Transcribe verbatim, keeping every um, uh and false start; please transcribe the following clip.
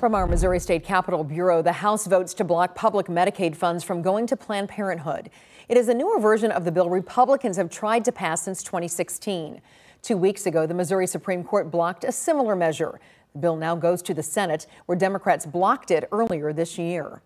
From our Missouri State Capitol Bureau, the House votes to block public Medicaid funds from going to Planned Parenthood. It is a newer version of the bill Republicans have tried to pass since twenty sixteen. Two weeks ago, the Missouri Supreme Court blocked a similar measure. The bill now goes to the Senate, where Democrats blocked it earlier this year.